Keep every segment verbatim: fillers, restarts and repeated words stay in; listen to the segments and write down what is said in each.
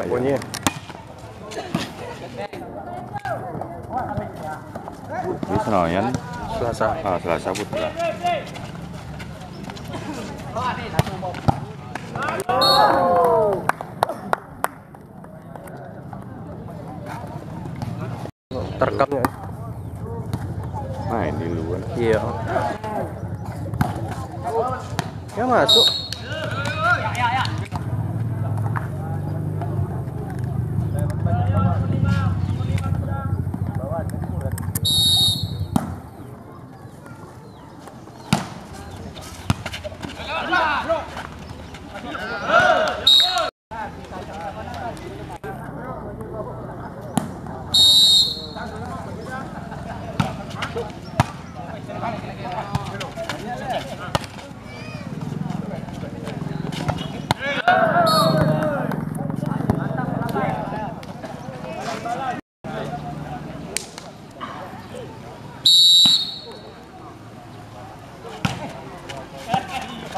Japonia. Ini Senayan Selasa, ah Selasa Putra. Terkamnya. Nah, ini luar. Iya. Ya masuk. Ya ya ya.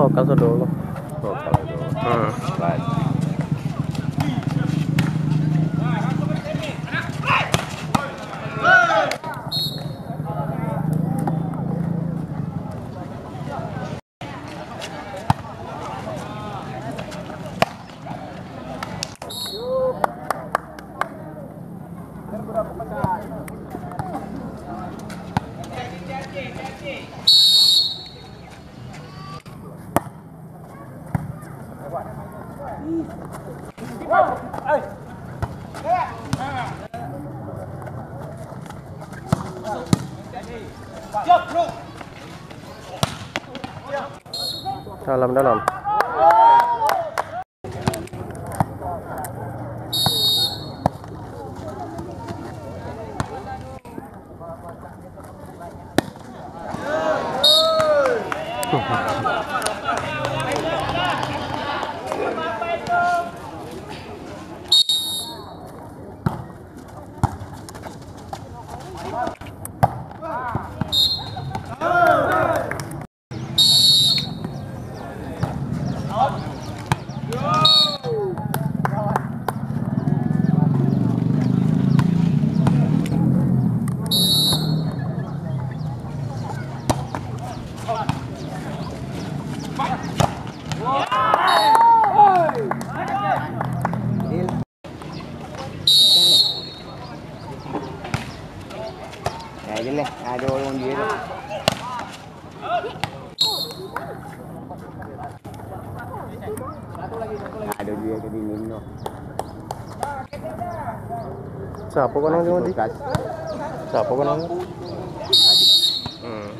Lokal tuh dulu, lokal dulu. Hmm. Right. Sao làm đó làm siapa kau nang tadi? Siapa kau nang? Hmm.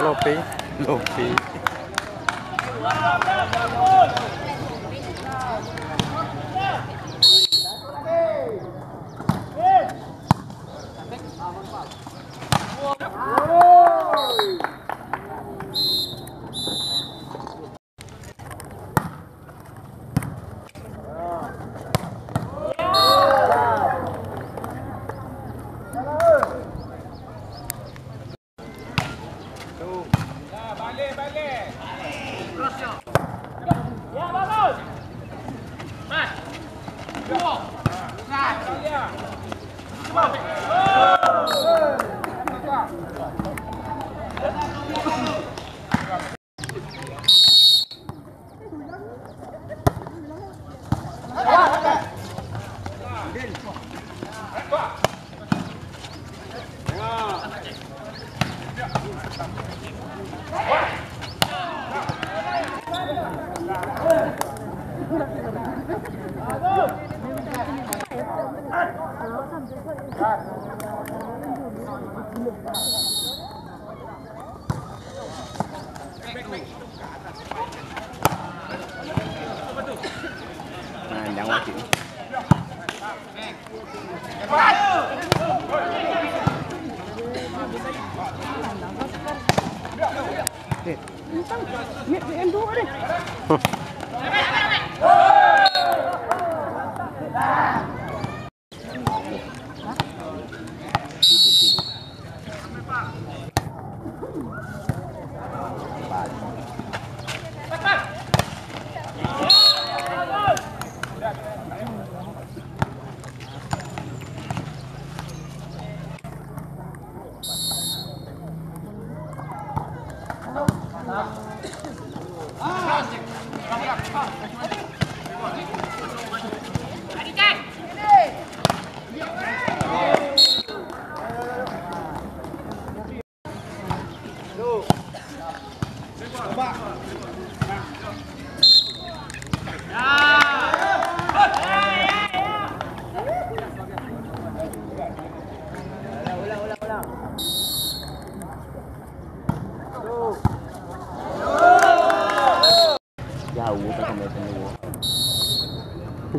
Lopi, lopi.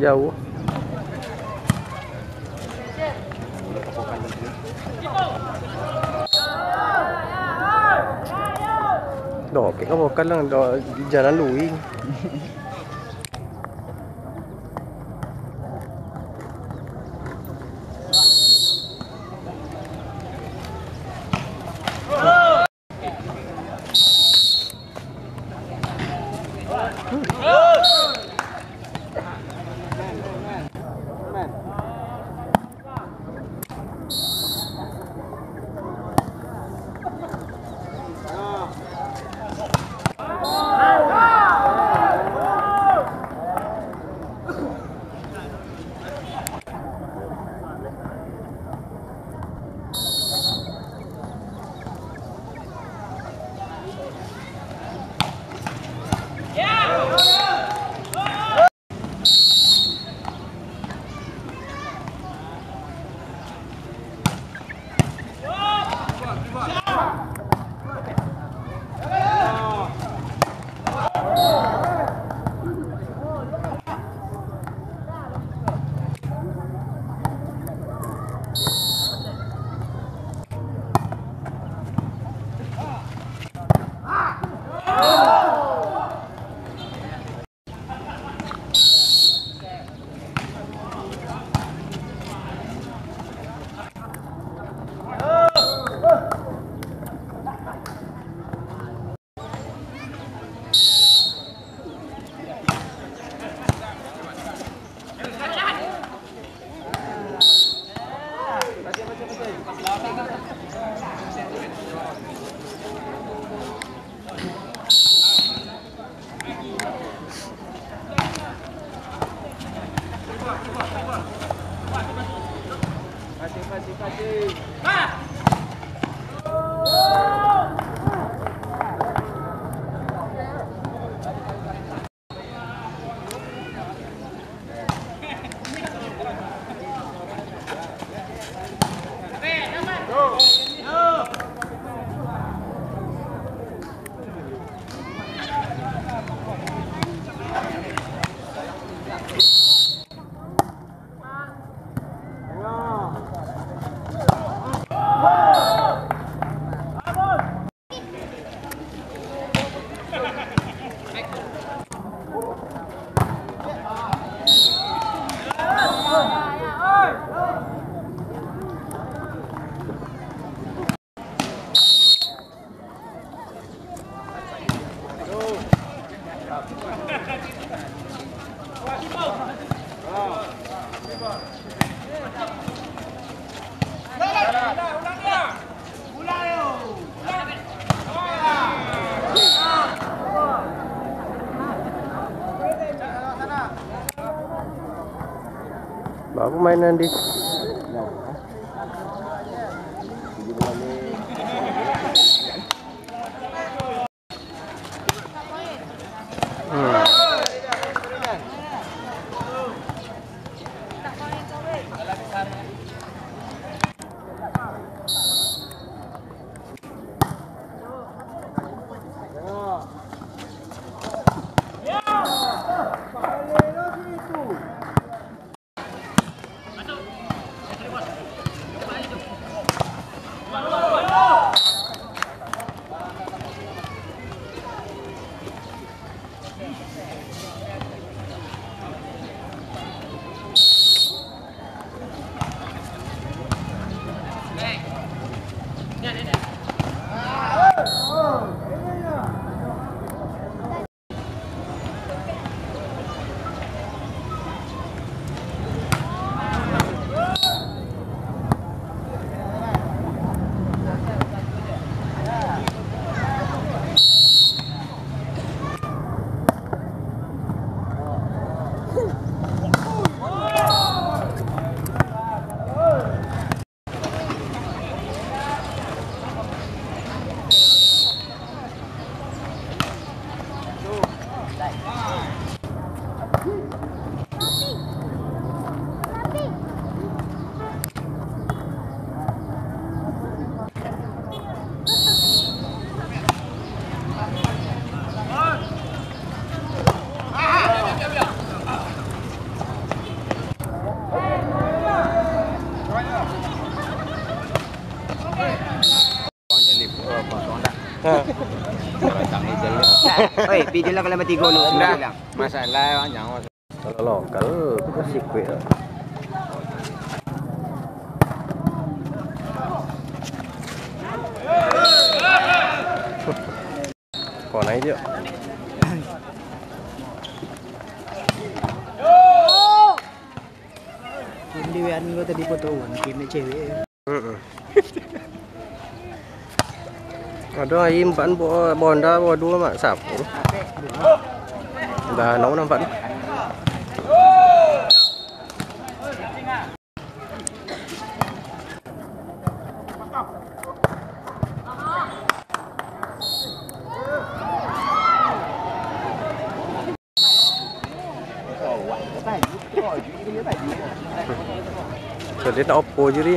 Jauh. Dok, kau bukan lang dok jalan lui. Hãy subscribe cho kênh Ghiền Mì Gõ để không bỏ lỡ Aku mainan di Oi, video lah kalau mati gol sudah. Masalah orang jangan. Kalau lokal tu sikit. Kau naik dia. Ini wean gua tadi fotoan kini cewek. Rồi im vẫn bộ bòn ra bò đua mà sạp và nấu năm vẫn rồi đến đó cô chứ đi.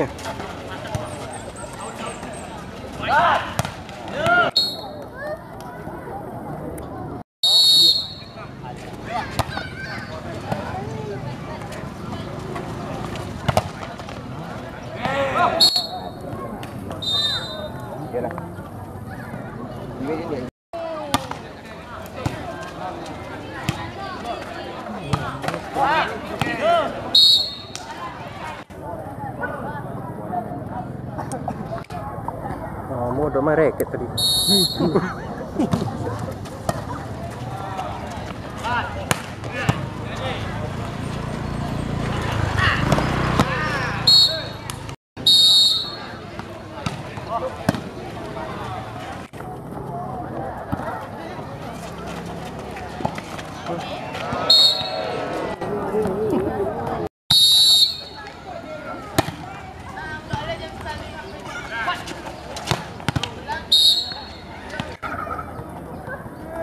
Udah mereket tadi. Hãy subscribe cho kênh Ghiền Mì Gõ để không bỏ lỡ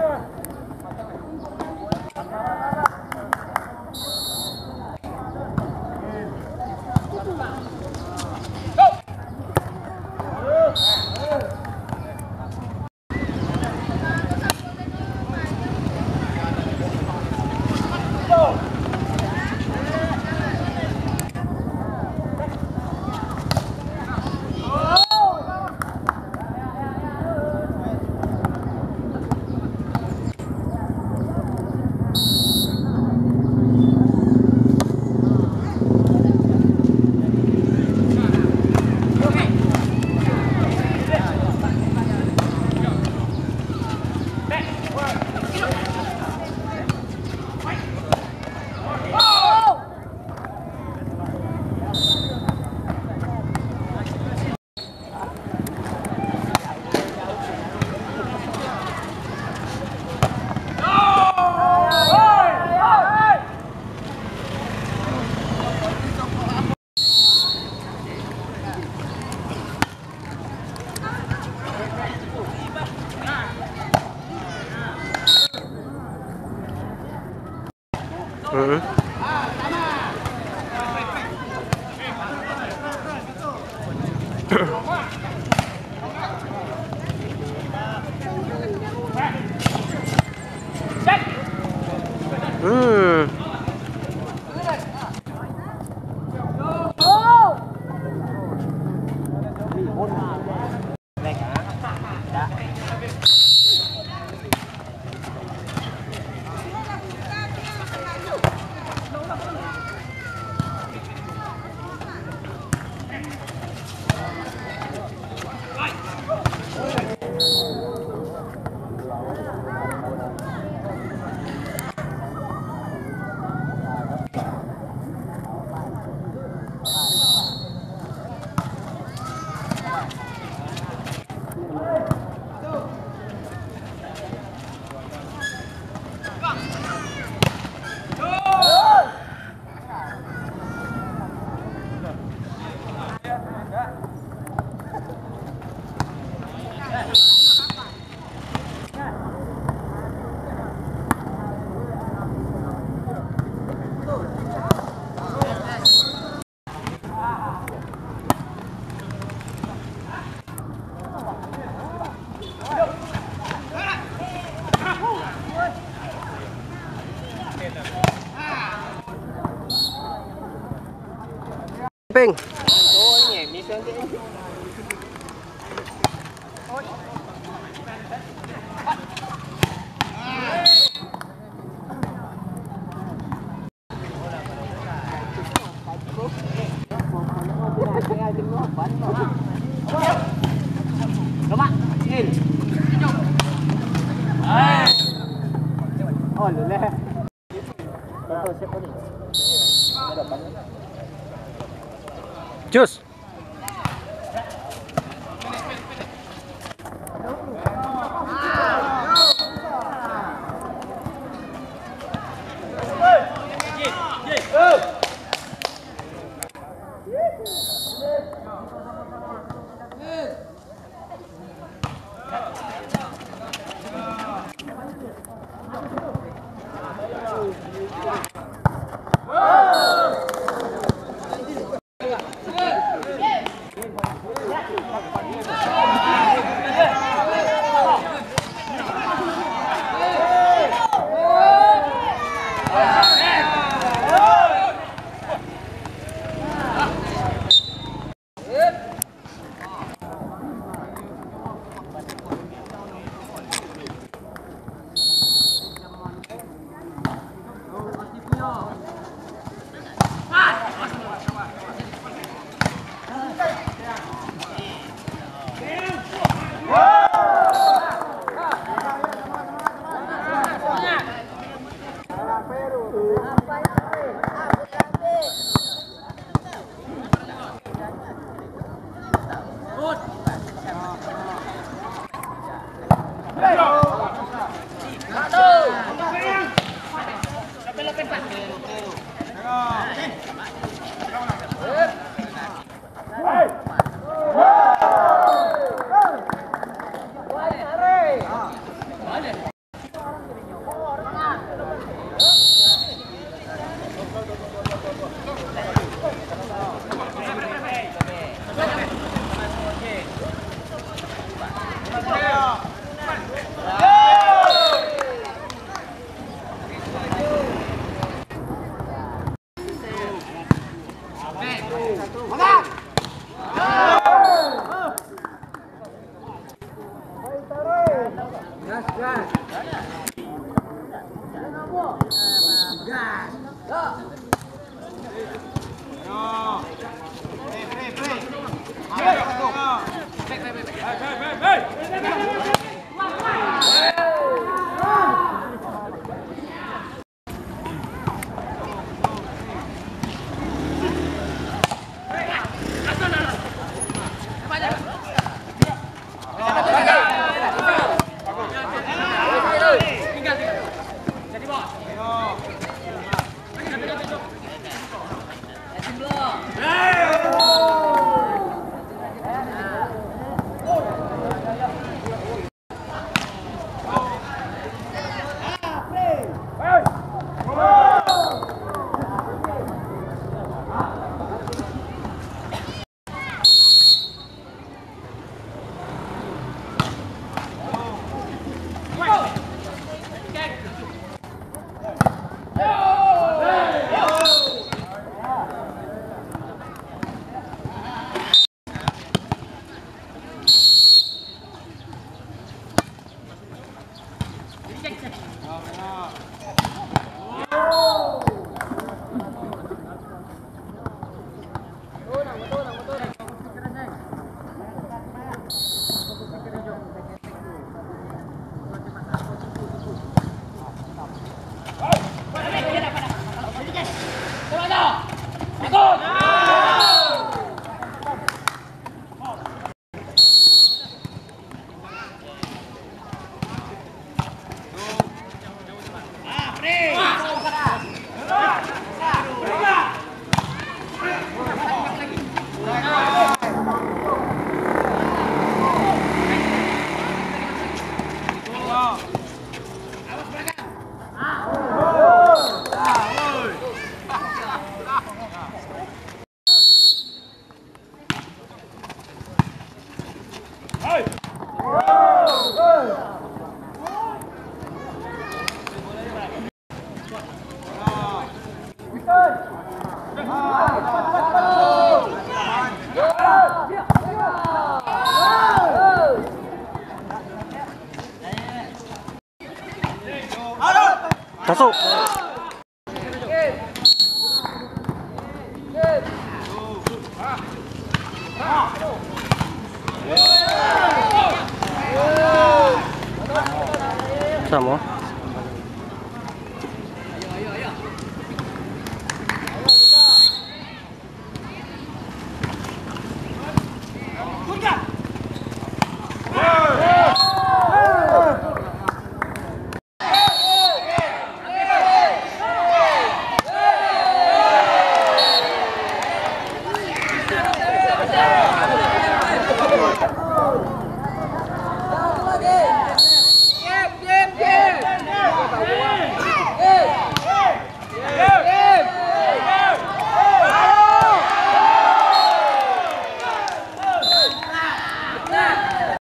Mm-hmm. mm. Ping. Just Sama.